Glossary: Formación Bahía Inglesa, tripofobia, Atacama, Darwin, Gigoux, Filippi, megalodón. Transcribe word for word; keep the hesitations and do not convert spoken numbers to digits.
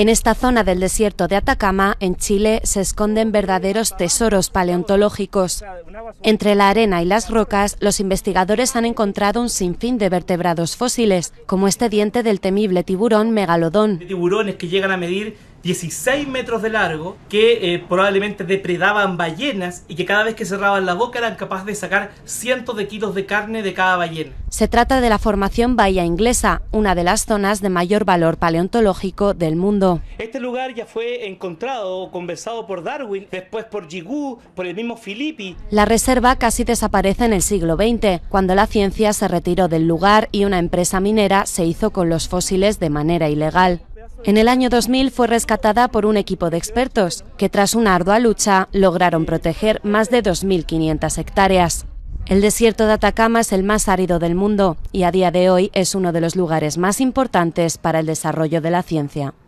En esta zona del desierto de Atacama, en Chile, se esconden verdaderos tesoros paleontológicos. Entre la arena y las rocas, los investigadores han encontrado un sinfín de vertebrados fósiles, como este diente del temible tiburón megalodón. Tiburones que llegan a medir dieciséis metros de largo, que eh, probablemente depredaban ballenas y que cada vez que cerraban la boca eran capaces de sacar cientos de kilos de carne de cada ballena. Se trata de la Formación Bahía Inglesa, una de las zonas de mayor valor paleontológico del mundo. Este lugar ya fue encontrado o conversado por Darwin, después por Gigoux, por el mismo Filippi. La reserva casi desaparece en el siglo veinte, cuando la ciencia se retiró del lugar y una empresa minera se hizo con los fósiles de manera ilegal. En el año dos mil fue rescatada por un equipo de expertos, que tras una ardua lucha lograron proteger más de dos mil quinientas hectáreas. El desierto de Atacama es el más árido del mundo y a día de hoy es uno de los lugares más importantes para el desarrollo de la ciencia.